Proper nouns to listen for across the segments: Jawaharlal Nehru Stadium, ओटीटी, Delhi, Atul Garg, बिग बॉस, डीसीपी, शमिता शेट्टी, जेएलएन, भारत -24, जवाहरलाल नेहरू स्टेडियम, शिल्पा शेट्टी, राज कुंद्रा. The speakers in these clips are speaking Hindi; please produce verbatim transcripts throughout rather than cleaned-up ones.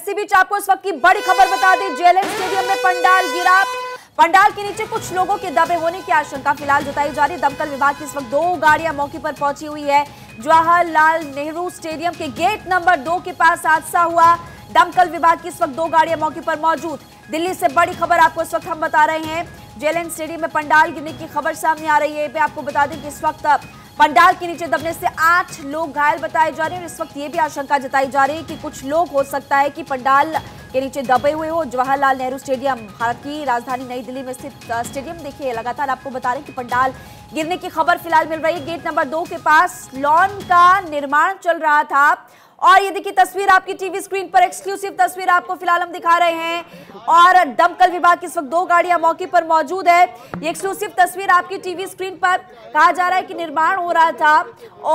इसी बीच आपको इस वक्त की बड़ी खबर बता दें, जेएलएम स्टेडियम में पंडाल गिरा। पंडाल के नीचे कुछ लोगों के दबे होने की आशंका फिलहाल जताई जा रही है। दमकल विभाग की इस वक्त दो गाड़ियां मौके पर पहुंची हुई है। जवाहरलाल नेहरू स्टेडियम के गेट नंबर दो के पास हादसा हुआ। दमकल विभाग की इस वक्त दो गाड़ियां मौके पर मौजूद। दिल्ली से बड़ी खबर आपको इस वक्त हम बता रहे हैं, जेएलएम स्टेडियम में पंडाल गिरने की खबर सामने आ रही है। मैं आपको बता दें कि इस वक्त पंडाल के नीचे दबने से आठ लोग घायल बताए जा रहे हैं और इस वक्त ये भी आशंका जताई जा रही है कि कुछ लोग हो सकता है कि पंडाल के नीचे दबे हुए हो। जवाहरलाल नेहरू स्टेडियम भारत की राजधानी नई दिल्ली में स्थित स्टेडियम, देखिए लगातार आपको बता रहे हैं कि पंडाल गिरने की खबर फिलहाल मिल रही है। गेट नंबर दो के पास लॉन का निर्माण चल रहा था और ये देखिए तस्वीर आपकी टीवी स्क्रीन पर, एक्सक्लूसिव तस्वीर आपको फिलहाल हम दिखा रहे हैं। और दमकल विभाग की इस वक्त दो गाड़ियां मौके पर मौजूद है। ये एक्सक्लूसिव तस्वीर आपकी टीवी स्क्रीन पर, कहा जा रहा है कि निर्माण हो रहा था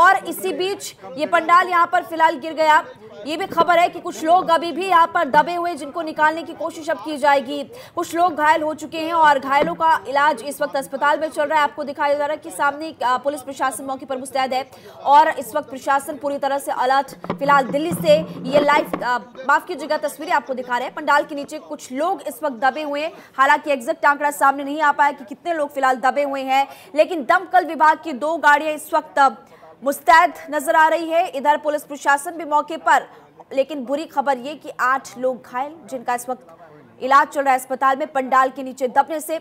और इसी बीच ये पंडाल यहाँ पर फिलहाल गिर गया। ये भी खबर है कि कुछ लोग अभी भी यहाँ पर दबे हुए, जिनको निकालने की कोशिश अब की जाएगी। कुछ लोग घायल हो चुके हैं और घायलों का इलाज इस वक्त अस्पताल में चल रहा है। आपको दिखाया जा रहा है कि सामने पुलिस प्रशासन मौके पर मुस्तैद है और इस वक्त प्रशासन पूरी तरह से अलर्ट। फिलहाल दिल्ली से ये लाइव, माफ कीजिएगा, तस्वीरें आपको दिखा रहे हैं। पंडाल के नीचे कुछ लोग इस वक्त दबे हुए हैं। हालांकि एग्जैक्ट आंकड़ा सामने नहीं आ पाया कि कितने लोग फिलहाल दबे हुए हैं, लेकिन दमकल विभाग की दो गाड़ियां इस वक्त मुस्तैद नजर आ रही है। इधर पुलिस प्रशासन भी मौके पर, लेकिन बुरी खबर ये कि आठ लोग घायल, जिनका इस वक्त इलाज चल रहा है अस्पताल में। पंडाल के नीचे दबने से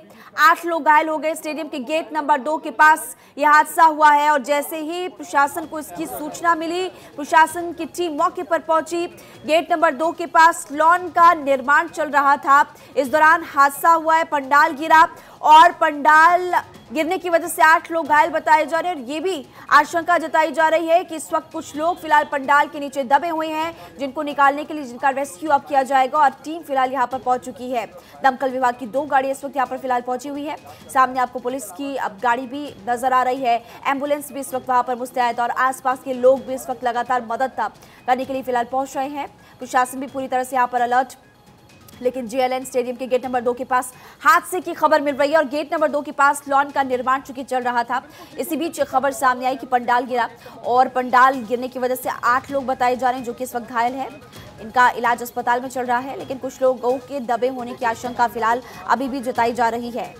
आठ लोग घायल हो गए। स्टेडियम के गेट नंबर दो के पास यह हादसा हुआ है और जैसे ही प्रशासन को इसकी सूचना मिली, प्रशासन की टीम मौके पर पहुंची। गेट नंबर दो के पास लॉन का निर्माण चल रहा था, इस दौरान हादसा हुआ है। पंडाल गिरा और पंडाल गिरने की वजह से आठ लोग घायल बताए जा रहे हैं और ये भी आशंका जताई जा रही है कि इस वक्त कुछ लोग फिलहाल पंडाल के नीचे दबे हुए हैं, जिनको निकालने के लिए, जिनका रेस्क्यू अब किया जाएगा। और टीम फिलहाल यहाँ पर पहुंच चुकी है। दमकल विभाग की दो गाड़ी इस वक्त यहाँ पर फिलहाल पहुंची हुई है। सामने आपको पुलिस की अब गाड़ी भी नजर आ रही है। एम्बुलेंस भी इस वक्त वहाँ पर मुस्तैद और आसपास के लोग भी इस वक्त लगातार मदद करने के लिए फिलहाल पहुँच रहे हैं। प्रशासन भी पूरी तरह से यहाँ पर अलर्ट। लेकिन जेएलएन स्टेडियम के गेट नंबर दो के पास हादसे की खबर मिल रही है और गेट नंबर दो के पास लॉन का निर्माण चूंकि चल रहा था, इसी बीच खबर सामने आई कि पंडाल गिरा और पंडाल गिरने की वजह से आठ लोग बताए जा रहे हैं, जो कि इस वक्त घायल हैं। इनका इलाज अस्पताल में चल रहा है, लेकिन कुछ लोगों के दबे होने की आशंका फिलहाल अभी भी जताई जा रही है।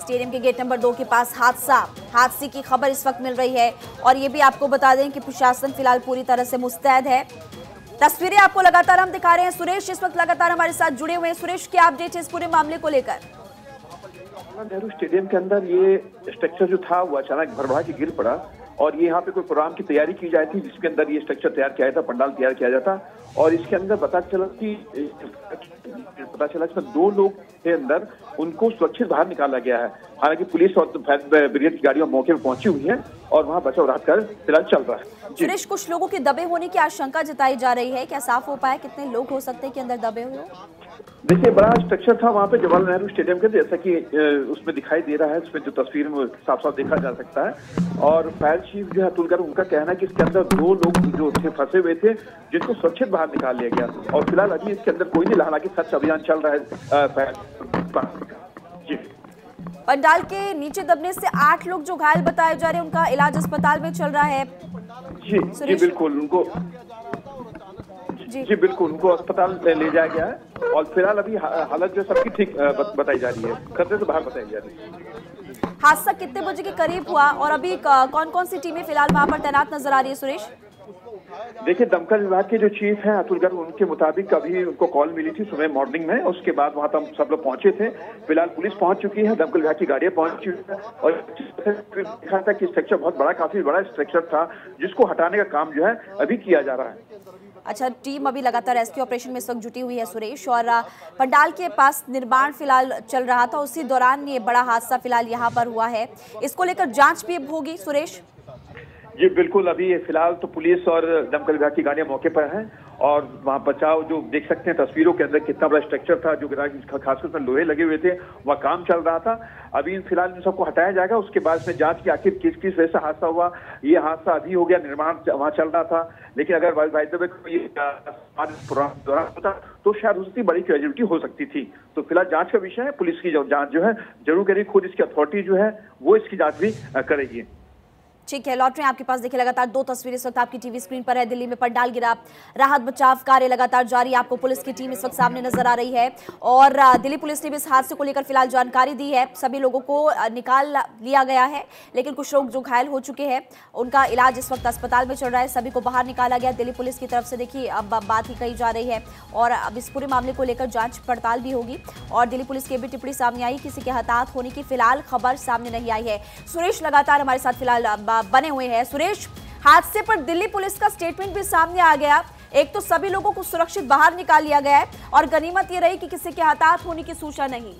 स्टेडियम के गेट नंबर दो के पास हादसा, हादसे की खबर इस वक्त मिल रही है और ये भी आपको बता दें कि प्रशासन फिलहाल पूरी तरह से मुस्तैद है। तस्वीरें आपको लगातार हम दिखा रहे हैं। सुरेश इस वक्त लगातार हमारे साथ जुड़े हुए हैं। सुरेश, क्या अपडेट है इस पूरे मामले को लेकर? नेहरू स्टेडियम के अंदर ये स्ट्रक्चर जो था वो अचानक भरभरा के गिर पड़ा और ये यहाँ पे कोई प्रोग्राम की तैयारी की जाती थी, जिसके अंदर ये स्ट्रक्चर तैयार किया जाता, पंडाल तैयार किया जाता। और इसके अंदर पता चला कि पता चला इसमें दो लोग के अंदर उनको सुरक्षित बाहर निकाला गया है। हालांकि पुलिस और ब्रिगेड की गाड़ियां मौके पर पहुंची हुई है और वहाँ बचाव राहत का फिलहाल चल रहा है। सुरेश, कुछ लोगों के दबे होने की आशंका जताई जा रही है, क्या साफ हो पाया कितने लोग हो सकते हैं के अंदर दबे हुए? देखिए, बड़ा स्ट्रक्चर था वहाँ पे जवाहरलाल नेहरू स्टेडियम के, जैसा कि उसमें दिखाई दे रहा है, उसमें जो तस्वीर में साफ साफ देखा जा सकता है। और फायर चीफ जो है अतुल गर्ग, उनका कहना है कि इसके अंदर दो लोग जो थे फंसे हुए थे, जिनको सुरक्षित बाहर निकाल लिया गया और फिलहाल अभी इसके अंदर कोई नहीं, हालांकि सर्च अभियान चल रहा है। पंडाल के नीचे दबने से आठ लोग जो घायल बताए जा रहे हैं, उनका इलाज अस्पताल में चल रहा है। जी जी बिल्कुल, उनको जी, जी बिल्कुल उनको अस्पताल ले जाया गया है और फिलहाल अभी हालत जो सबकी ठीक बताई जा रही है, खतरे से बाहर बताई जा रही है। हादसा कितने बजे के करीब हुआ और अभी कौन कौन सी टीमें फिलहाल वहाँ पर तैनात नजर आ रही है? सुरेश, देखिए, दमकल विभाग के जो चीफ हैं अतुल गर्ग, उनके मुताबिक अभी उनको कॉल मिली थी सुबह मॉर्निंग में, उसके बाद वहाँ तक सब लोग पहुंचे थे। फिलहाल पुलिस पहुंच चुकी है, दमकल विभाग की गाड़ियां पहुंच चुकी है और देखा था कि स्ट्रक्चर बहुत बड़ा, काफी बड़ा स्ट्रक्चर था, जिसको हटाने का काम जो है अभी किया जा रहा है। अच्छा, टीम अभी लगातार रेस्क्यू ऑपरेशन में इस वक्त जुटी हुई है सुरेश, और पंडाल के पास निर्माण फिलहाल चल रहा था, उसी दौरान ये बड़ा हादसा फिलहाल यहाँ पर हुआ है। इसको लेकर जाँच भी होगी सुरेश? जी बिल्कुल, अभी फिलहाल तो पुलिस और दमकल विभाग की गाड़ियां मौके पर हैं और वहाँ बचाव, जो देख सकते हैं तस्वीरों के अंदर कितना बड़ा स्ट्रक्चर था, जो खासकर उसमें लोहे लगे हुए थे, वहाँ काम चल रहा था। अभी फिलहाल इन सबको हटाया जाएगा, उसके बाद में जांच की आखिर किस किस वजह से हादसा हुआ। ये हादसा अभी हो गया, निर्माण वहाँ चल रहा था, लेकिन अगर बाई द वे दौरान होता तो शायद उसकी बड़ी कैजुअलिटी हो सकती थी। तो फिलहाल जाँच का विषय है, पुलिस की जाँच जो है जरूर करेगी, खुद इसकी अथॉरिटी जो है वो इसकी जाँच भी करेगी। ठीक है, लौट रहे हैं आपके पास। देखिए लगातार दो तस्वीरें इस वक्त आपकी टीवी स्क्रीन पर है। दिल्ली में पंडाल गिरा, राहत बचाव कार्य लगातार जारी, आपको पुलिस की टीम इस वक्त सामने नजर आ रही है और दिल्ली पुलिस ने भी इस हादसे को लेकर फिलहाल जानकारी दी है। सभी लोगों को निकाल लिया गया है, लेकिन कुछ लोग जो घायल हो चुके हैं उनका इलाज इस वक्त अस्पताल में चल रहा है। सभी को बाहर निकाला गया दिल्ली पुलिस की तरफ से। देखिए अब बात ही कही जा रही है और अब इस पूरे मामले को लेकर जाँच पड़ताल भी होगी और दिल्ली पुलिस की भी टिप्पणी सामने आई, किसी के हताहत होने की फिलहाल खबर सामने नहीं आई है। सुरेश लगातार हमारे साथ फिलहाल बने हुए हैं। सुरेश, हादसे पर दिल्ली पुलिस का स्टेटमेंट भी सामने आ गया। एक तो सभी लोगों को सुरक्षित बाहर निकाल लिया गया है और गनीमत ये रही कि किसी के हताहत होने की सूचना नहीं।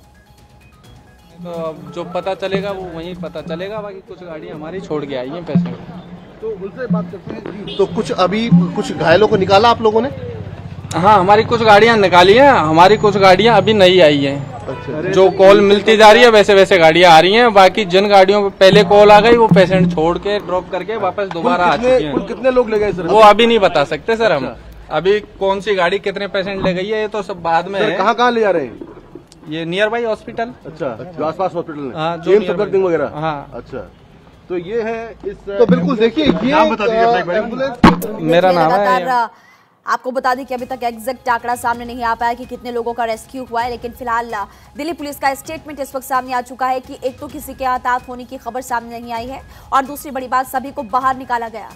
तो जो पता चलेगा वो वहीं पता चलेगा, बाकी कुछ गाड़ी हमारी छोड़ के आई है पैसेंजर। तो उनसे बात करते हैं जी। तो कुछ अभी कुछ घायलों को निकाला आप लोगों ने? हाँ, हमारी कुछ गाड़ियाँ निकाली है, हमारी कुछ गाड़ियाँ अभी नहीं आई है। जो कॉल मिलती जा रही है वैसे वैसे गाड़ियां आ रही हैं। बाकी जिन गाड़ियों पे पहले कॉल आ गई वो पेशेंट छोड़ के ड्रॉप करके वापस दोबारा आ चुके हैं। कितने लोग ले गए सर? वो अभी नहीं बता सकते सर हम। अभी कौन सी गाड़ी कितने पेशेंट ले गई है ये तो सब बाद में है। कहाँ कहाँ ले जा रहे हैं? ये नियर बाई हॉस्पिटल। अच्छा, जो आस पास हॉस्पिटल वगैरह। हाँ अच्छा, तो ये है इस। तो बिल्कुल देखिए, मेरा नाम है। आपको बता दें कि अभी तक एग्जैक्ट आंकड़ा सामने नहीं आ पाया कि कितने लोगों का रेस्क्यू हुआ है, लेकिन फिलहाल दिल्ली पुलिस का स्टेटमेंट इस वक्त सामने आ चुका है कि एक तो किसी के हताहत होने की खबर सामने नहीं आई है और दूसरी बड़ी बात सभी को बाहर निकाला गया।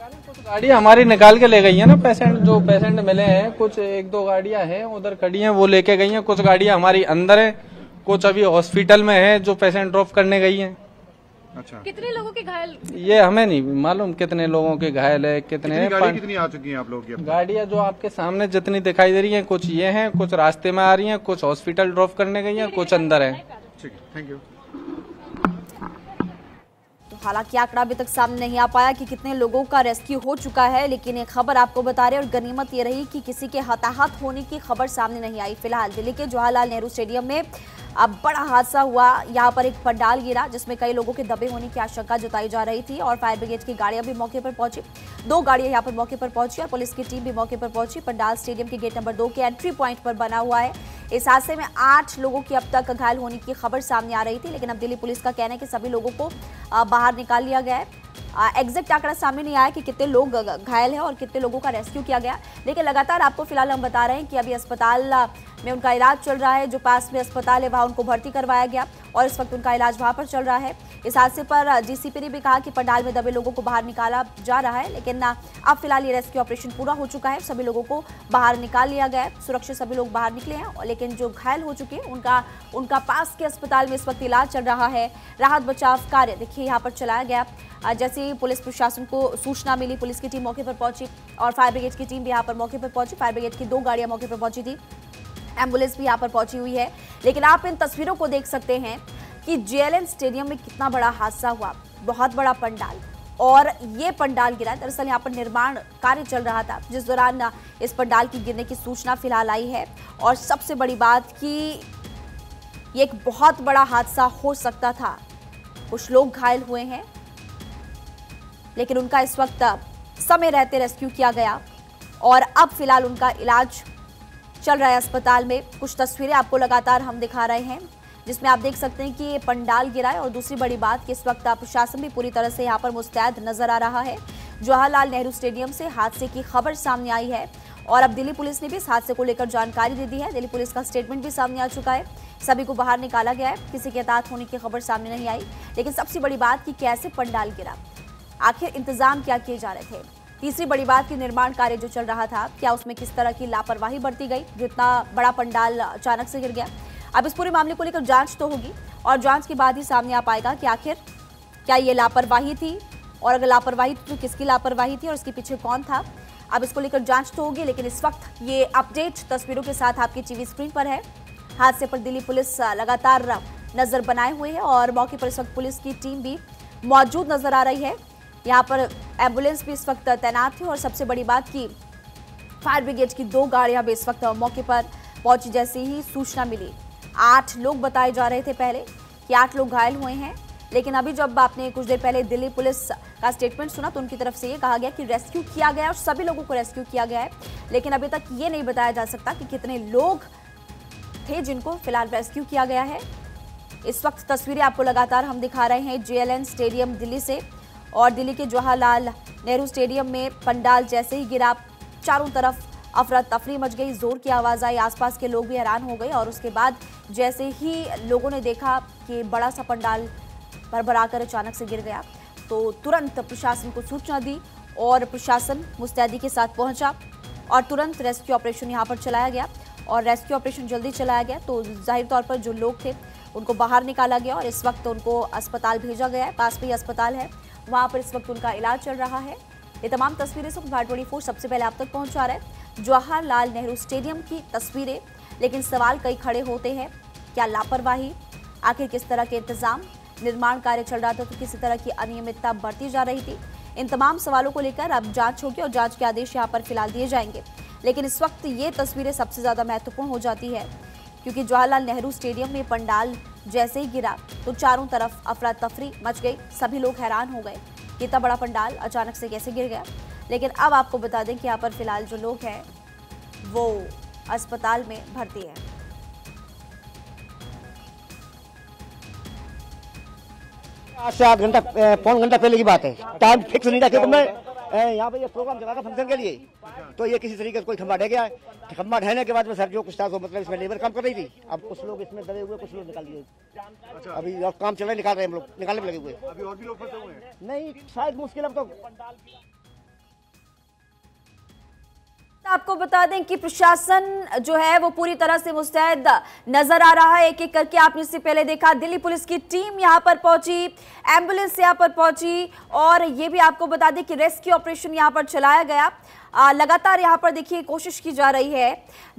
कुछ गाड़ी हमारी निकाल के ले गई है ना पेशेंट, जो पेशेंट मिले हैं। कुछ एक दो गाड़ियाँ हैं उधर खड़ी है वो लेके गई है, कुछ गाड़ियाँ हमारी अंदर है, कुछ अभी हॉस्पिटल में है जो पेशेंट ड्रॉप करने गई है। अच्छा, कितने लोगों के घायल? ये हमें नहीं मालूम कितने लोगों के घायल है, कितने कितनी, गाड़ी कितनी आ चुकी हैं आप लोगों की? गाड़ियाँ जो आपके सामने जितनी दिखाई दे रही हैं, कुछ ये हैं, कुछ रास्ते में आ रही हैं, कुछ हॉस्पिटल ड्रॉप करने गई हैं, कुछ अंदर है। ठीक है, थैंक यू। हालांकि आंकड़ा अभी तक सामने नहीं आ पाया कि कितने लोगों का रेस्क्यू हो चुका है, लेकिन एक खबर आपको बता रहे हैं और गनीमत ये रही कि किसी के हताहत होने की खबर सामने नहीं आई। फिलहाल दिल्ली के जवाहरलाल नेहरू स्टेडियम में अब बड़ा हादसा हुआ। यहाँ पर एक पंडाल गिरा जिसमें कई लोगों के दबे होने की आशंका जताई जा रही थी और फायर ब्रिगेड की गाड़ियां भी मौके पर पहुंची। दो गाड़ियां यहाँ पर मौके पर पहुंची और पुलिस की टीम भी मौके पर पहुंची। पंडाल स्टेडियम के गेट नंबर दो के एंट्री पॉइंट पर बना हुआ है। इस हादसे में आठ लोगों की अब तक घायल होने की खबर सामने आ रही थी, लेकिन अब दिल्ली पुलिस का कहना है कि सभी लोगों को बाहर निकाल लिया गया है। एग्जैक्ट आंकड़ा सामने नहीं आया कि कितने लोग घायल हैं और कितने लोगों का रेस्क्यू किया गया, लेकिन लगातार आपको फिलहाल हम बता रहे हैं कि अभी अस्पताल में उनका इलाज चल रहा है। जो पास में अस्पताल है वहाँ उनको भर्ती करवाया गया और इस वक्त उनका इलाज वहाँ पर चल रहा है। इस हादसे पर डीसीपी ने भी कहा कि पंडाल में दबे लोगों को बाहर निकाला जा रहा है, लेकिन अब फिलहाल ये रेस्क्यू ऑपरेशन पूरा हो चुका है। सभी लोगों को बाहर निकाल लिया गया है, सुरक्षित सभी लोग बाहर निकले हैं, लेकिन जो घायल हो चुके हैं उनका उनका पास के अस्पताल में इस वक्त इलाज चल रहा है। राहत बचाव कार्य देखिए यहाँ पर चलाया गया। जैसे ही पुलिस प्रशासन को सूचना मिली, पुलिस की टीम मौके पर पहुंची और फायर ब्रिगेड की टीम भी यहाँ पर मौके पर पहुंची। फायर ब्रिगेड की दो गाड़ियां मौके पर पहुंची थी, एम्बुलेंस भी यहाँ पर पहुंची हुई है। लेकिन आप इन तस्वीरों को देख सकते हैं कि जेएलएन स्टेडियम में कितना बड़ा हादसा हुआ। बहुत बड़ा पंडाल और ये पंडाल गिरा। दरअसल यहाँ पर निर्माण कार्य चल रहा था, जिस दौरान इस पंडाल की गिरने की सूचना फिलहाल आई है। और सबसे बड़ी बात कि ये एक बहुत बड़ा हादसा हो सकता था। कुछ लोग घायल हुए हैं, लेकिन उनका इस वक्त समय रहते रेस्क्यू किया गया और अब फिलहाल उनका इलाज चल रहा है अस्पताल में। कुछ तस्वीरें आपको लगातार हम दिखा रहे हैं जिसमें आप देख सकते हैं कि ये पंडाल गिरा है और दूसरी बड़ी बात कि इस वक्त प्रशासन भी पूरी तरह से यहाँ पर मुस्तैद नजर आ रहा है। जवाहरलाल नेहरू स्टेडियम से हादसे की खबर सामने आई है और अब दिल्ली पुलिस ने भी इस हादसे को लेकर जानकारी दे दी है। दिल्ली पुलिस का स्टेटमेंट भी सामने आ चुका है। सभी को बाहर निकाला गया है, किसी के हताहत होने की खबर सामने नहीं आई। लेकिन सबसे बड़ी बात कि कैसे पंडाल गिरा, आखिर इंतजाम क्या किए जा रहे थे। तीसरी बड़ी बात कि निर्माण कार्य जो चल रहा था क्या उसमें किस तरह की लापरवाही बरती गई जितना बड़ा पंडाल अचानक से गिर गया। अब इस पूरे मामले को लेकर जांच तो होगी और जांच के बाद ही सामने आ पाएगा कि आखिर क्या ये लापरवाही थी और अगर लापरवाही थी तो किसकी लापरवाही थी और इसके पीछे कौन था। अब इसको लेकर जाँच तो होगी, लेकिन इस वक्त ये अपडेट तस्वीरों के साथ आपकी टीवी स्क्रीन पर है। हादसे पर दिल्ली पुलिस लगातार नज़र बनाए हुए है और मौके पर इस वक्त पुलिस की टीम भी मौजूद नजर आ रही है। यहाँ पर एम्बुलेंस भी इस वक्त तैनात थी और सबसे बड़ी बात कि फायर ब्रिगेड की दो गाड़ियां भी इस वक्त मौके पर पहुंची। जैसे ही सूचना मिली, आठ लोग बताए जा रहे थे पहले कि आठ लोग घायल हुए हैं, लेकिन अभी जब आपने कुछ देर पहले दिल्ली पुलिस का स्टेटमेंट सुना तो उनकी तरफ से ये कहा गया कि रेस्क्यू किया गया और सभी लोगों को रेस्क्यू किया गया है। लेकिन अभी तक ये नहीं बताया जा सकता कि कितने लोग थे जिनको फिलहाल रेस्क्यू किया गया है। इस वक्त तस्वीरें आपको लगातार हम दिखा रहे हैं जेएलएन स्टेडियम दिल्ली से और दिल्ली के जवाहरलाल नेहरू स्टेडियम में पंडाल जैसे ही गिरा, चारों तरफ अफरा तफरी मच गई, जोर की आवाज़ आई, आसपास के लोग भी हैरान हो गए। और उसके बाद जैसे ही लोगों ने देखा कि बड़ा सा पंडाल भरभराकर अचानक से गिर गया, तो तुरंत प्रशासन को सूचना दी और प्रशासन मुस्तैदी के साथ पहुंचा और तुरंत रेस्क्यू ऑपरेशन यहाँ पर चलाया गया। और रेस्क्यू ऑपरेशन जल्दी चलाया गया तो जाहिर तौर पर जो लोग थे उनको बाहर निकाला गया और इस वक्त उनको अस्पताल भेजा गया है। पास में ही अस्पताल है, वहाँ पर इस वक्त उनका इलाज चल रहा है। ये तमाम तस्वीरें सब भारत चौबीस सबसे पहले आप तक पहुंचा रहा है, जवाहरलाल नेहरू स्टेडियम की तस्वीरें। लेकिन सवाल कई खड़े होते हैं, क्या लापरवाही, आखिर किस तरह के इंतजाम, निर्माण कार्य चल रहा था तो किसी तरह की अनियमितता बरती जा रही थी। इन तमाम सवालों को लेकर अब जांच होगी और जांच के आदेश यहाँ पर फिलहाल दिए जाएंगे। लेकिन इस वक्त ये तस्वीरें सबसे ज़्यादा महत्वपूर्ण हो जाती है क्योंकि जवाहरलाल नेहरू स्टेडियम में पंडाल जैसे ही गिरा तो चारों तरफ अफरा तफरी मच गई, सभी लोग हैरान हो गए कि इतना बड़ा पंडाल अचानक से कैसे गिर गया। लेकिन अब आपको बता दें कि यहाँ पर फिलहाल जो लोग हैं वो अस्पताल में भर्ती हैं। आज से आठ घंटा पौन घंटा पहले की बात है, टाइम फिक्स नहीं था क्योंकि मैं यहाँ पे ये प्रोग्राम चला था फंक्शन के लिए, तो ये किसी तरीके से कोई खंबा ढह गया है। खंबा ढहने के बाद में सर जो कुछ था तो मतलब इसमें लेबर काम कर रही थी, अब कुछ लोग इसमें दबे हुए, कुछ लोग निकाल दिए। अभी और काम चल रहा है, निकाल रहे हैं हम लोग, निकालने में लगे हुए। अभी और भी लोग फंसे हुए हैं, नहीं शायद मुश्किल। अब तो आपको बता दें कि प्रशासन जो है वो पूरी तरह से मुस्तैद नजर आ रहा है। एक एक करके आपने इससे पहले देखा दिल्ली पुलिस की टीम यहां पर पहुंची, एम्बुलेंस यहां पर पहुंची और ये भी आपको बता दें कि रेस्क्यू ऑपरेशन यहां पर चलाया गया। आ, लगातार यहां पर देखिए कोशिश की जा रही है।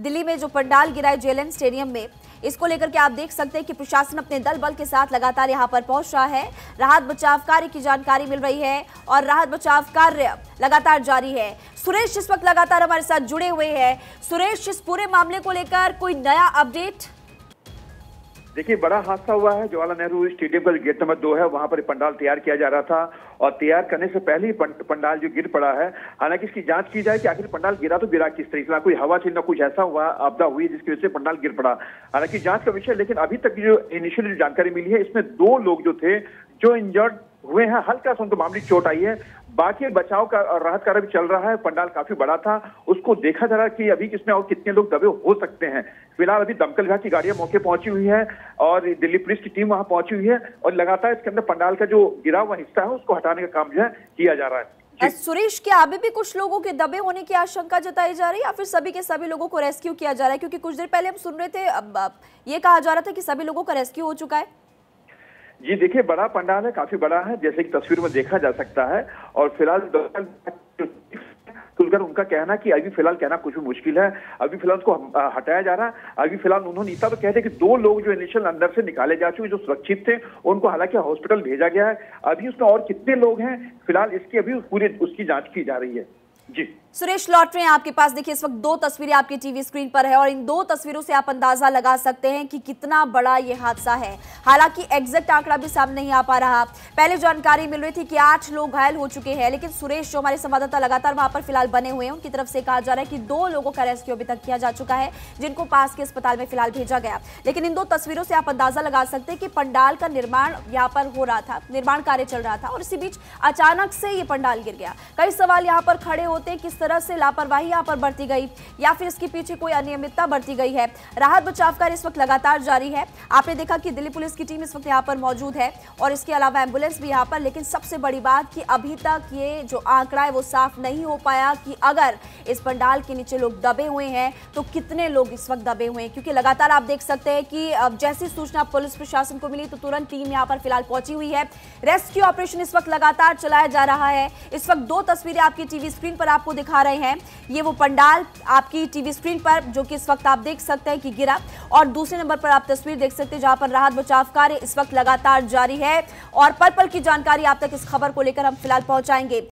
दिल्ली में जो पंडाल गिरा है जेएलएन स्टेडियम में, इसको लेकर के आप देख सकते हैं कि प्रशासन अपने दल बल के साथ लगातार यहाँ पर पहुँच रहा है। राहत बचाव कार्य की जानकारी मिल रही है और राहत बचाव कार्य लगातार जारी है। सुरेश इस वक्त लगातार हमारे साथ जुड़े हुए हैं। सुरेश, इस पूरे मामले को लेकर कोई नया अपडेट? देखिए, बड़ा हादसा हुआ है। जवाहरलाल नेहरू स्टेडियम का गेट नंबर दो है, वहां पर पंडाल तैयार किया जा रहा था और तैयार करने से पहले ही पंडाल जो गिर पड़ा है। हालांकि इसकी जांच की जाए कि आखिर पंडाल गिरा तो गिरा किस तरीके से, कोई हवा थी ना कुछ ऐसा हुआ, आपदा हुई जिसकी वजह से पंडाल गिर पड़ा, हालांकि जांच का विषय। लेकिन अभी तक जो इनिशियल जो जानकारी मिली है इसमें दो लोग जो थे जो इंजर्ड हुए हैं, हल्का सा उनको मामूली चोट आई है। बाकी बचाव का और राहत कार्य भी चल रहा है। पंडाल काफी बड़ा था, उसको देखा जा रहा है कि अभी इसमें और कितने लोग दबे हो सकते हैं। फिलहाल अभी दमकल विभाग की गाड़ियां मौके पहुंची हुई है और दिल्ली पुलिस की टीम वहां पहुंची हुई है और लगातार इसके अंदर पंडाल का जो गिरा हुआ हिस्सा है उसको हटाने का काम जो है किया जा रहा है। सुरेश, क्या अभी भी कुछ लोगों के दबे होने की आशंका जताई जा रही है या फिर सभी के सभी लोगों को रेस्क्यू किया जा रहा है? क्योंकि कुछ देर पहले हम सुन रहे थे, ये कहा जा रहा था कि सभी लोगों का रेस्क्यू हो चुका है। जी देखिए, बड़ा पंडाल है, काफी बड़ा है, जैसे कि तस्वीर में देखा जा सकता है। और फिलहाल अतुल गर्ग, उनका कहना कि अभी फिलहाल कहना कुछ भी मुश्किल है, अभी फिलहाल उसको हटाया जा रहा है। अभी फिलहाल उन्होंने इतना तो कहते कि दो लोग जो इनिशियल अंदर से निकाले जा चुके जो सुरक्षित थे, उनको हालांकि हॉस्पिटल भेजा गया है। अभी उसमें और कितने लोग हैं फिलहाल इसकी अभी पूरी उसकी जाँच की जा रही है। जी सुरेश, लौट रहे हैं आपके पास। देखिए, इस वक्त दो तस्वीरें आपके टीवी स्क्रीन पर है और इन दो तस्वीरों से आप अंदाजा लगा सकते हैं कि कितना बड़ा ये हादसा है। हालांकि एग्जैक्ट आंकड़ा भी सामने नहीं आ पा रहा। पहले जानकारी मिल रही थी कि आठ लोग घायल हो चुके हैं, लेकिन सुरेश जो हमारे संवाददाता लगातार वहां पर फिलहाल बने हुए हैं, उनकी तरफ से कहा जा रहा है कि दो लोगों का रेस्क्यू अभी तक किया जा चुका है, जिनको पास के अस्पताल में फिलहाल भेजा गया। लेकिन इन दो तस्वीरों से आप अंदाजा लगा सकते हैं कि पंडाल का निर्माण यहाँ पर हो रहा था, निर्माण कार्य चल रहा था और इसी बीच अचानक से ये पंडाल गिर गया। कई सवाल यहाँ पर खड़े होते हैं, किस तरह से लापरवाही यहाँ पर बरती गई या फिर इसके पीछे कोई अनियमितता बरती गई है। राहत बचाव कार्य इस वक्त लगातार जारी है। आपने देखा कि दिल्ली पुलिस की टीम इस वक्त यहाँ पर मौजूद है और इसके अलावा एम्बुलेंस भी यहाँ पर। लेकिन सबसे बड़ी बात कि अभी तक ये जो आंकड़ा है वो साफ नहीं हो पाया कि अगर इस पंडाल के नीचे लोग दबे हुए हैं तो कितने लोग इस वक्त दबे हुए हैं, क्योंकि लगातार आप देख सकते हैं कि जैसी सूचना पुलिस प्रशासन को मिली तो तुरंत टीम यहाँ पर फिलहाल पहुंची हुई है। रेस्क्यू ऑपरेशन इस वक्त लगातार चलाया जा रहा है। इस वक्त दो तस्वीरें आपकी टीवी स्क्रीन पर आपको दिखा रहे हैं। ये वो पंडाल आपकी टीवी स्क्रीन पर जो कि इस वक्त आप देख सकते हैं कि गिरा, और दूसरे नंबर पर आप तस्वीर देख सकते हैं जहां पर राहत बचाव कार्य इस वक्त लगातार जारी है और पल पल की जानकारी आप तक इस खबर को लेकर हम फिलहाल पहुंचाएंगे।